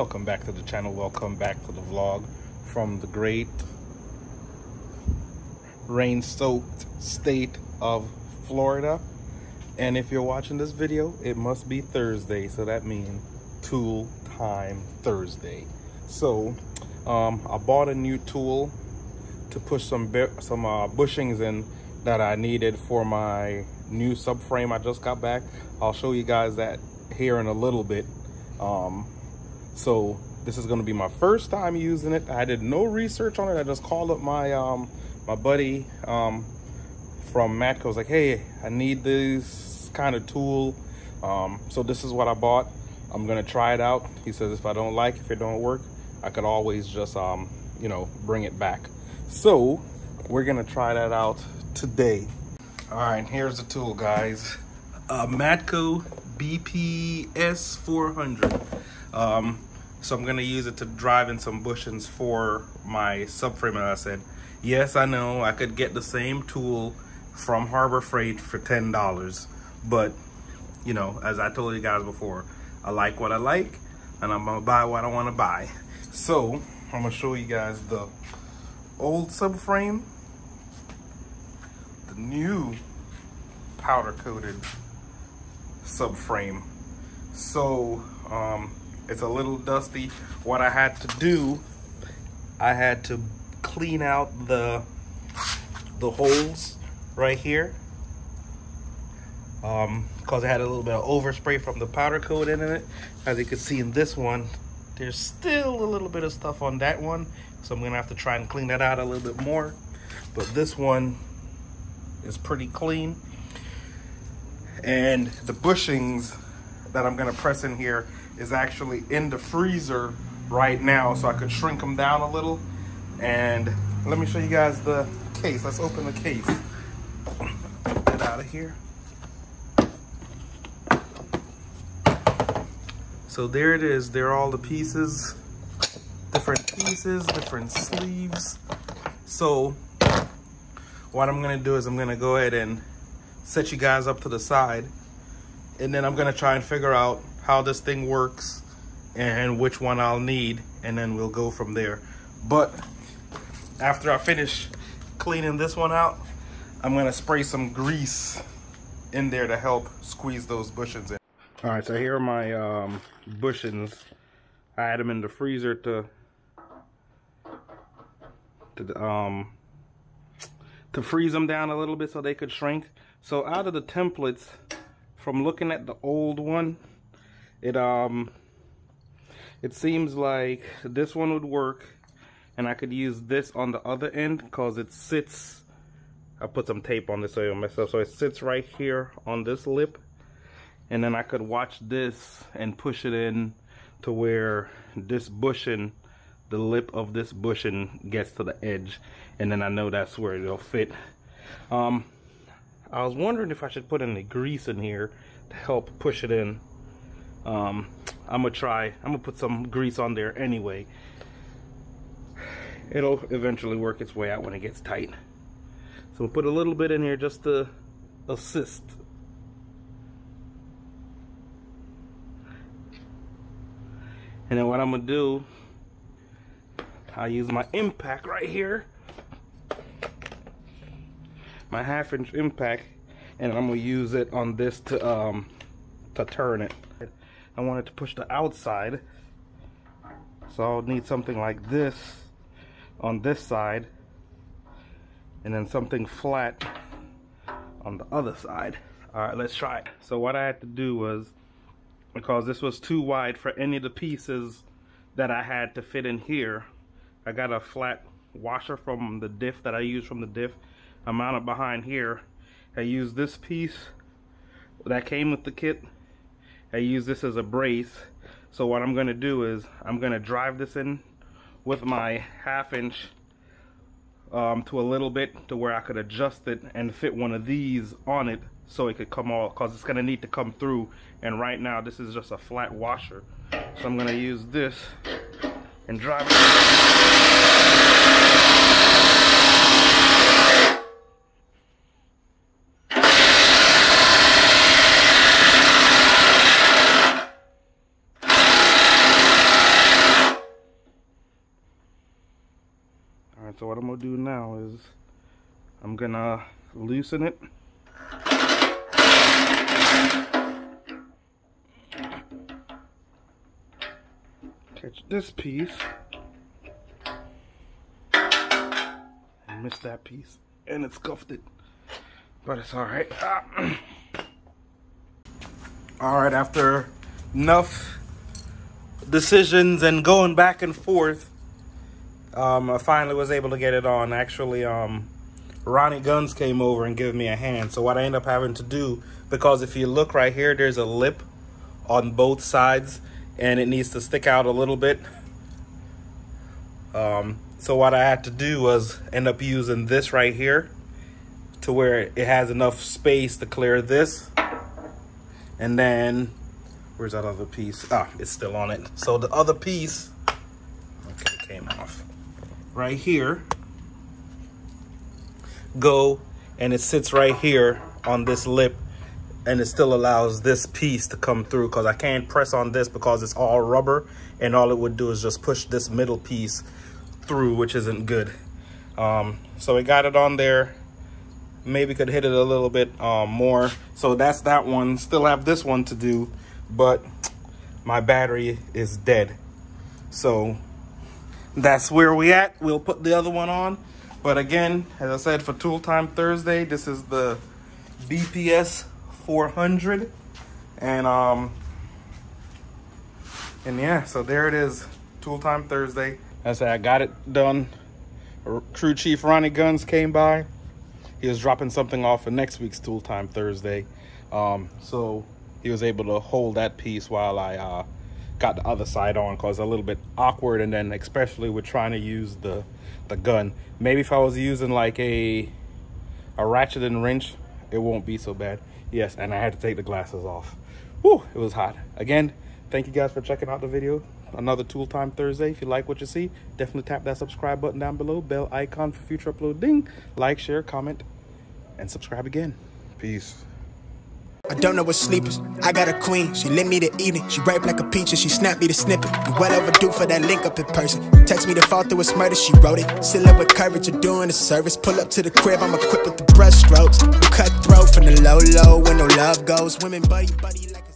Welcome back to the channel, welcome back to the vlog from the great rain-soaked state of Florida. And if you're watching this video, it must be Thursday, so that means tool time Thursday. So I bought a new tool to push some bushings in that I needed for my new subframe I just got back. I'll show you guys that here in a little bit. So this is going to be my first time using it. I did no research on it. I just called up my my buddy from Matco. I was like, hey, I need this kind of tool. So this is what I bought. I'm going to try it out. He says if it don't work, I could always just, you know, bring it back. So we're going to try that out today. All right, here's the tool, guys. Matco BPS 400. So I'm going to use it to drive in some bushings for my subframe. And I said, yes, I know I could get the same tool from Harbor Freight for $10, but you know, as I told you guys before, I like what I like and I'm going to buy what I want to buy. So I'm going to show you guys the old subframe, the new powder coated subframe. So, it's a little dusty. What I had to do, I had to clean out the holes right here, because I had a little bit of overspray from the powder coat in it. As you can see in this one, there's still a little bit of stuff on that one, so I'm gonna have to try and clean that out a little bit more. But this one is pretty clean, and the bushings that I'm gonna press in here is actually in the freezer right now, so I could shrink them down a little. And let me show you guys the case. Let's open the case. Get that out of here. So there it is. There are all the pieces, different pieces, different sleeves. So what I'm gonna do is I'm gonna go ahead and set you guys up to the side, and then I'm gonna try and figure out how this thing works and which one I'll need, and then we'll go from there. But after I finish cleaning this one out, I'm gonna spray some grease in there to help squeeze those bushings in. All right, so here are my bushings. I had them in the freezer to freeze them down a little bit so they could shrink. So out of the templates, from looking at the old one, it seems like this one would work, and I could use this on the other end because it sits. I put some tape on this so it don't mess up. So it sits right here on this lip, and then I could watch this and push it in to where this bushing, the lip of this bushing, gets to the edge, and then I know that's where it'll fit. I was wondering if I should put any grease in here to help push it in. I'm gonna put some grease on there anyway. It'll eventually work its way out when it gets tight. So we'll put a little bit in here just to assist. And then what I'm gonna do, I use my impact right here, my half-inch impact, and I'm gonna use it on this to turn it. I wanted to push the outside, so I'll need something like this on this side, and then something flat on the other side. All right, let's try it. So what I had to do was, because this was too wide for any of the pieces that I had to fit in here, I got a flat washer from the diff that I used from the diff. I mounted behind here. I used this piece that came with the kit. I use this as a brace. So what I'm gonna do is I'm gonna drive this in with my half-inch to a little bit to where I could adjust it and fit one of these on it so it could come all, because it's gonna need to come through, and right now this is just a flat washer. So I'm gonna use this and drive it. And so what I'm gonna do now is I'm gonna loosen it. Catch this piece. I missed that piece and it's cuffed it, but it's all right. All right, after enough decisions and going back and forth, I finally was able to get it on. Actually, Ronnie Guns came over and gave me a hand. So what I end up having to do, because if you look right here, there's a lip on both sides and it needs to stick out a little bit. So what I had to do was end up using this right here to where it has enough space to clear this. And then, where's that other piece? Ah, it's still on it. So the other piece, okay, came off. Right here, go, and it sits right here on this lip, and it still allows this piece to come through, because I can't press on this because it's all rubber, and all it would do is just push this middle piece through, which isn't good. So we got it on there. Maybe could hit it a little bit more. So that's that one. Still have this one to do, but my battery is dead. So that's where we at. We'll put the other one on. But again, as I said, for Tool Time Thursday, this is the BPS 400. And yeah, so there it is, Tool Time Thursday. As I said, I got it done. Crew Chief Ronnie Guns came by. He was dropping something off for next week's Tool Time Thursday. So he was able to hold that piece while I got the other side on, because a little bit awkward. And then especially with trying to use the gun. Maybe if I was using like a ratchet and wrench, it won't be so bad. Yes, and I had to take the glasses off. Whew, it was hot. Again, thank you guys for checking out the video. Another Tool Time Thursday. If you like what you see, definitely tap that subscribe button down below. Bell icon for future upload. Ding. Like, share, comment, and subscribe again. Peace. I don't know what sleep is. I got a queen. She lit me the evening. She ripe like a peach and she snapped me the snippet. You well overdue for that link up in person. Text me to fall through its murder. She wrote it. Still up with courage. You're doing a service. Pull up to the crib. I'm equipped with the brush strokes. You cut throat from the low low when no love goes. Women buddy buddy like a